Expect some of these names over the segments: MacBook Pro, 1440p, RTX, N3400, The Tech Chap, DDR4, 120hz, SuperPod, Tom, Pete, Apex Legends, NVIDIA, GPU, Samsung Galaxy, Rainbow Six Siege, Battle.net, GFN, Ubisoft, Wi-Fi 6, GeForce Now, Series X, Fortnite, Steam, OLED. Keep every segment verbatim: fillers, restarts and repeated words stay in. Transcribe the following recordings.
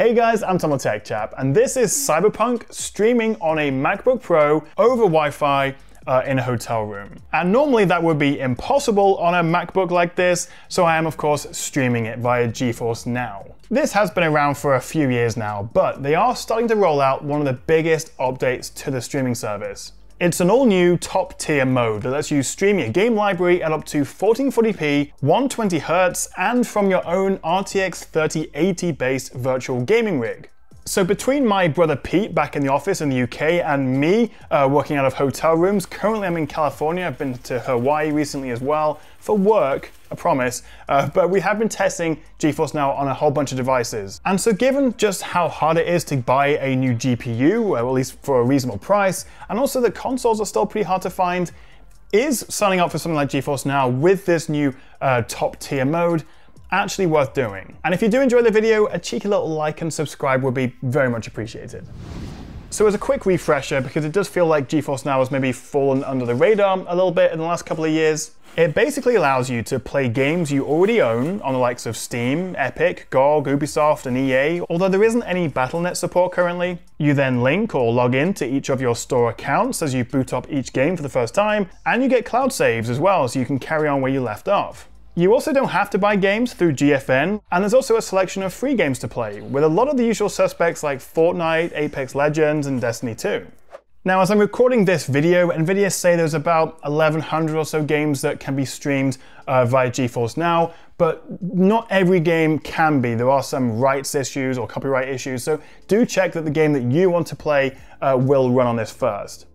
Hey guys, I'm Tom, The Tech Chap, and this is Cyberpunk streaming on a MacBook Pro over Wi-Fi uh, in a hotel room. And normally that would be impossible on a MacBook like this, so I am of course streaming it via GeForce Now. This has been around for a few years now, but they are starting to roll out one of the biggest updates to the streaming service. It's an all-new top-tier mode that lets you stream your game library at up to fourteen forty p, one hundred twenty hertz, and from your own R T X thirty eighty-based virtual gaming rig. So between my brother Pete back in the office in the U K and me uh, working out of hotel rooms, currently I'm in California, I've been to Hawaii recently as well, for work, I promise, uh, but we have been testing GeForce Now on a whole bunch of devices. And so given just how hard it is to buy a new G P U, or at least for a reasonable price, and also the consoles are still pretty hard to find, is signing up for something like GeForce Now with this new uh, top tier mode actually worth doing? And if you do enjoy the video, a cheeky little like and subscribe would be very much appreciated. So as a quick refresher, because it does feel like GeForce Now has maybe fallen under the radar a little bit in the last couple of years, it basically allows you to play games you already own on the likes of Steam, Epic, G O G, Ubisoft, and E A, although there isn't any Battle dot net support currently. You then link or log in to each of your store accounts as you boot up each game for the first time, and you get cloud saves as well, so you can carry on where you left off. You also don't have to buy games through G F N, and there's also a selection of free games to play, with a lot of the usual suspects like Fortnite, Apex Legends, and Destiny two. Now, as I'm recording this video, NVIDIA say there's about eleven hundred or so games that can be streamed uh, via GeForce Now, but not every game can be. There are some rights issues or copyright issues, so do check that the game that you want to play uh, will run on this first.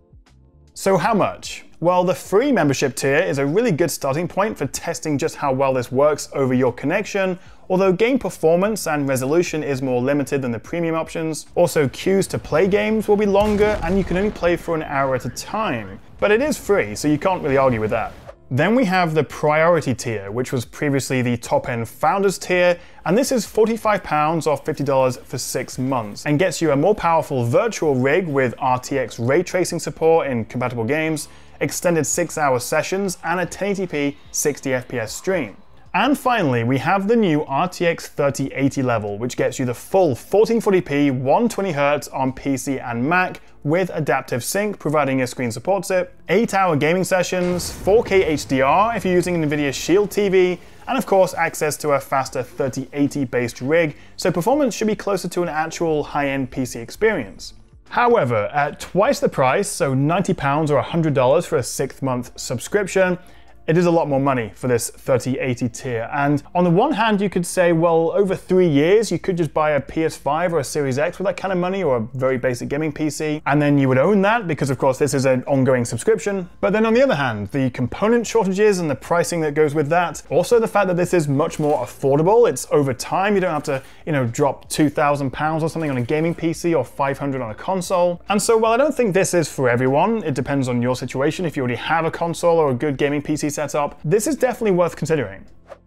So how much? Well, the free membership tier is a really good starting point for testing just how well this works over your connection, although game performance and resolution is more limited than the premium options. Also, queues to play games will be longer and you can only play for an hour at a time. But it is free, so you can't really argue with that. Then we have the priority tier, which was previously the top-end founders tier, and this is forty-five pounds or fifty dollars for six months, and gets you a more powerful virtual rig with R T X ray tracing support in compatible games, extended six hour sessions, and a ten eighty p sixty F P S stream. And finally, we have the new R T X thirty eighty level, which gets you the full fourteen forty p one hundred twenty hertz on P C and Mac with Adaptive Sync, providing your screen supports it, eight hour gaming sessions, four K H D R if you're using NVIDIA Shield T V, and of course access to a faster thirty eighty-based rig, so performance should be closer to an actual high-end P C experience. However, at twice the price, so ninety pounds or one hundred dollars for a six month subscription, it is a lot more money for this thirty eighty tier. And on the one hand, you could say, well, over three years, you could just buy a P S five or a Series X with that kind of money, or a very basic gaming P C, and then you would own that because of course this is an ongoing subscription. But then on the other hand, the component shortages and the pricing that goes with that, also the fact that this is much more affordable, it's over time, you don't have to, you know, drop two thousand pounds or something on a gaming P C or five hundred on a console. And so while I don't think this is for everyone, it depends on your situation. If you already have a console or a good gaming P C setup, this is definitely worth considering.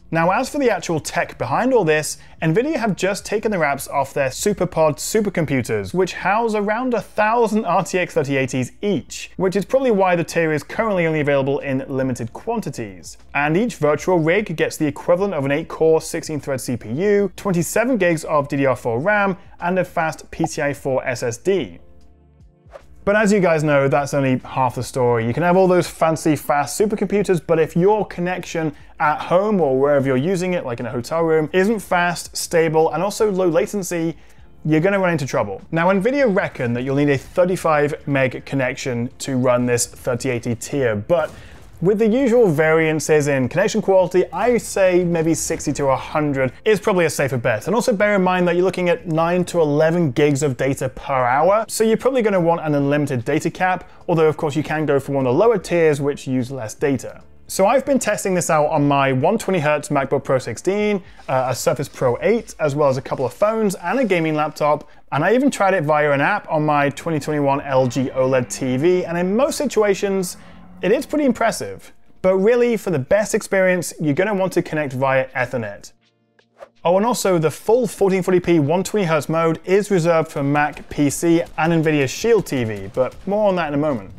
Now, as for the actual tech behind all this, NVIDIA have just taken the wraps off their SuperPod supercomputers, which house around a thousand R T X thirty eighties each, which is probably why the tier is currently only available in limited quantities. And each virtual rig gets the equivalent of an eight core, sixteen thread C P U, twenty-seven gigs of D D R four RAM, and a fast P C I E four S S D. But as you guys know, that's only half the story. You can have all those fancy fast supercomputers, but if your connection at home or wherever you're using it, like in a hotel room, isn't fast, stable, and also low latency, you're gonna run into trouble. Now, NVIDIA reckon that you'll need a thirty-five meg connection to run this thirty eighty tier, but with the usual variances in connection quality, I say maybe sixty to one hundred is probably a safer bet. And also bear in mind that you're looking at nine to eleven gigs of data per hour, so you're probably gonna want an unlimited data cap, although of course you can go for one of the lower tiers which use less data. So I've been testing this out on my one hundred twenty hertz MacBook Pro sixteen, uh, a Surface Pro eight, as well as a couple of phones and a gaming laptop, and I even tried it via an app on my twenty twenty-one L G OLED T V, and in most situations, it is pretty impressive, but really for the best experience, you're gonna want to connect via Ethernet. Oh, and also the full fourteen forty p one hundred twenty hertz mode is reserved for Mac, P C, and NVIDIA Shield T V, but more on that in a moment.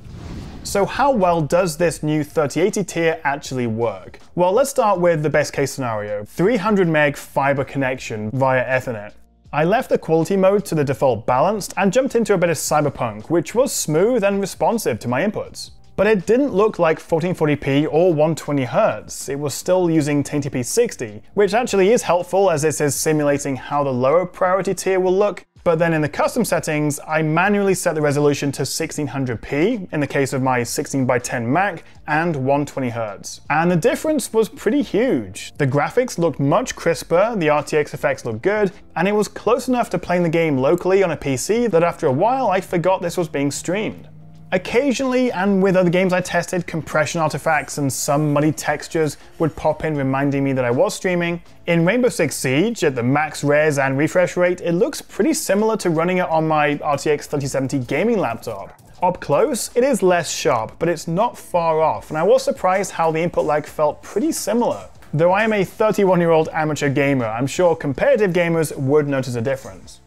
So how well does this new thirty eighty tier actually work? Well, let's start with the best case scenario, three hundred meg fiber connection via Ethernet. I left the quality mode to the default balanced and jumped into a bit of Cyberpunk, which was smooth and responsive to my inputs. But it didn't look like fourteen forty p or one twenty hertz, it was still using ten eighty p sixty, which actually is helpful as this is simulating how the lower priority tier will look. But then in the custom settings, I manually set the resolution to sixteen hundred p, in the case of my sixteen by ten Mac, and one twenty hertz. And the difference was pretty huge. The graphics looked much crisper, the R T X effects looked good, and it was close enough to playing the game locally on a P C that after a while I forgot this was being streamed. Occasionally, and with other games I tested, compression artifacts and some muddy textures would pop in, reminding me that I was streaming. In Rainbow Six Siege, at the max res and refresh rate, it looks pretty similar to running it on my R T X thirty seventy gaming laptop. Up close, it is less sharp, but it's not far off, and I was surprised how the input lag felt pretty similar. Though I am a thirty-one-year-old amateur gamer, I'm sure competitive gamers would notice a difference.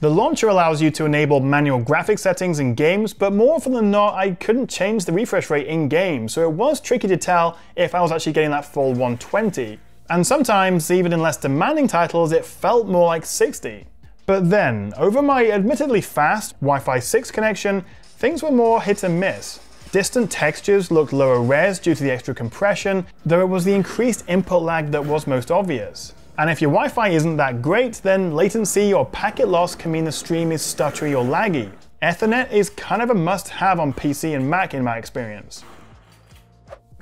The launcher allows you to enable manual graphics settings in games, but more often than not I couldn't change the refresh rate in game, so it was tricky to tell if I was actually getting that full one twenty. And sometimes, even in less demanding titles, it felt more like sixty. But then, over my admittedly fast Wi-Fi six connection, things were more hit and miss. Distant textures looked lower res due to the extra compression, though it was the increased input lag that was most obvious. And if your Wi-Fi isn't that great, then latency or packet loss can mean the stream is stuttery or laggy. Ethernet is kind of a must-have on P C and Mac in my experience.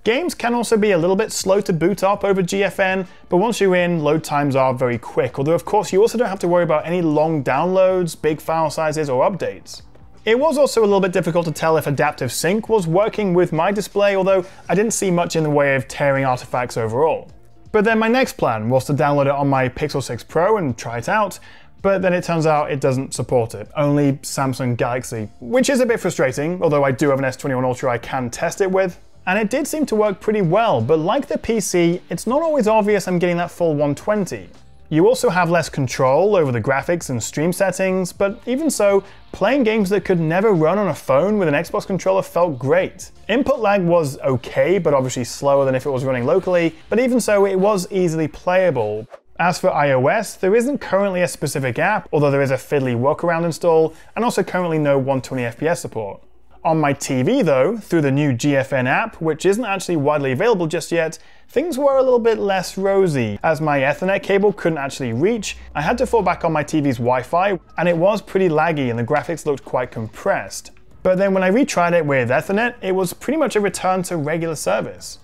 Games can also be a little bit slow to boot up over G F N, but once you're in, load times are very quick, although of course you also don't have to worry about any long downloads, big file sizes, or updates. It was also a little bit difficult to tell if Adaptive Sync was working with my display, although I didn't see much in the way of tearing artifacts overall. But then my next plan was to download it on my Pixel six Pro and try it out, but then it turns out it doesn't support it, only Samsung Galaxy, which is a bit frustrating, although I do have an S twenty-one Ultra I can test it with. And it did seem to work pretty well, but like the P C, it's not always obvious I'm getting that full one twenty. You also have less control over the graphics and stream settings, but even so, playing games that could never run on a phone with an Xbox controller felt great. Input lag was okay, but obviously slower than if it was running locally, but even so, it was easily playable. As for iOS, there isn't currently a specific app, although there is a fiddly workaround install, and also currently no one twenty F P S support. On my T V though, through the new G F N app, which isn't actually widely available just yet, things were a little bit less rosy. As my Ethernet cable couldn't actually reach, I had to fall back on my T V's Wi-Fi, and it was pretty laggy and the graphics looked quite compressed. But then when I retried it with Ethernet, it was pretty much a return to regular service.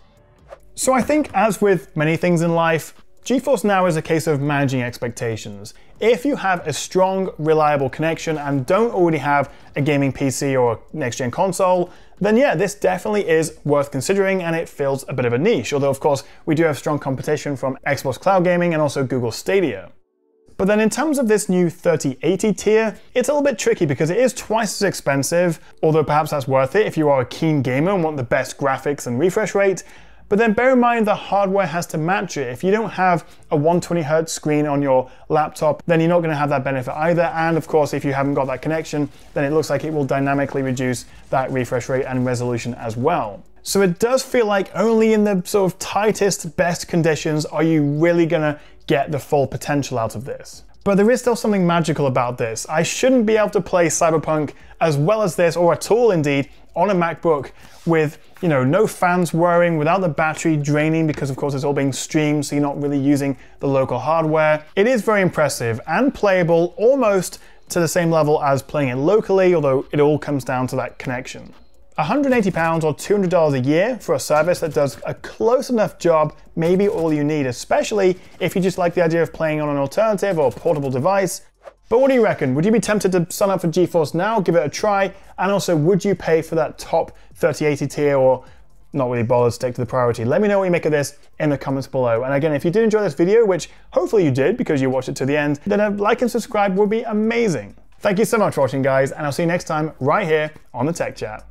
So I think, as with many things in life, GeForce Now is a case of managing expectations. If you have a strong, reliable connection and don't already have a gaming P C or a next-gen console, then yeah, this definitely is worth considering and it fills a bit of a niche, although of course we do have strong competition from Xbox Cloud Gaming and also Google Stadia. But then in terms of this new thirty eighty tier, it's a little bit tricky because it is twice as expensive, although perhaps that's worth it if you are a keen gamer and want the best graphics and refresh rate. But then bear in mind the hardware has to match it. If you don't have a one twenty hertz screen on your laptop, then you're not going to have that benefit either. And of course, if you haven't got that connection, then it looks like it will dynamically reduce that refresh rate and resolution as well. So it does feel like only in the sort of tightest, best conditions are you really going to get the full potential out of this. But there is still something magical about this. I shouldn't be able to play Cyberpunk as well as this, or at all indeed, on a MacBook with, you know, no fans whirring, without the battery draining because of course it's all being streamed so you're not really using the local hardware. It is very impressive and playable almost to the same level as playing it locally, although it all comes down to that connection. one hundred eighty pounds or two hundred dollars a year for a service that does a close enough job may be all you need, especially if you just like the idea of playing on an alternative or portable device. But what do you reckon? Would you be tempted to sign up for GeForce Now, give it a try? And also, would you pay for that top thirty eighty tier, or not really bothered, stick to the priority? Let me know what you make of this in the comments below. And again, if you did enjoy this video, which hopefully you did because you watched it to the end, then a like and subscribe would be amazing. Thank you so much for watching, guys, and I'll see you next time right here on The Tech Chat.